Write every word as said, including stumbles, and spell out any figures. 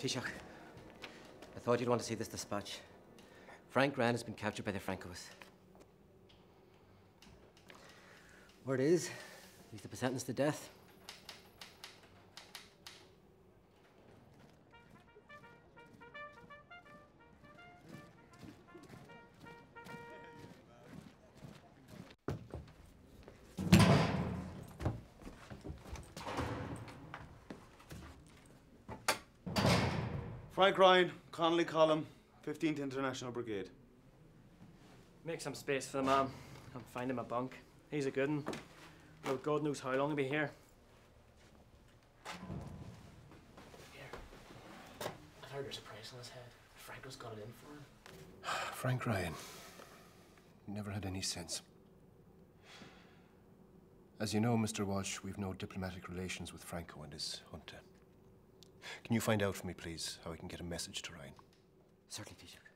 Taoiseach, I thought you'd want to see this dispatch. Frank Ryan has been captured by the Francoists. Word is, he's to be sentenced to death. Frank Ryan, Connolly Column, fifteenth International Brigade. Make some space for the man. I'm finding my bunk. He's a good one. Well, God knows how long he'll be here. Here. I've heard there's a price on his head. Franco's got it in for him. Frank Ryan. Never had any sense. As you know, Mister Walsh, we've no diplomatic relations with Franco and his junta. Can you find out for me, please, how I can get a message to Ryan? Certainly, Peter.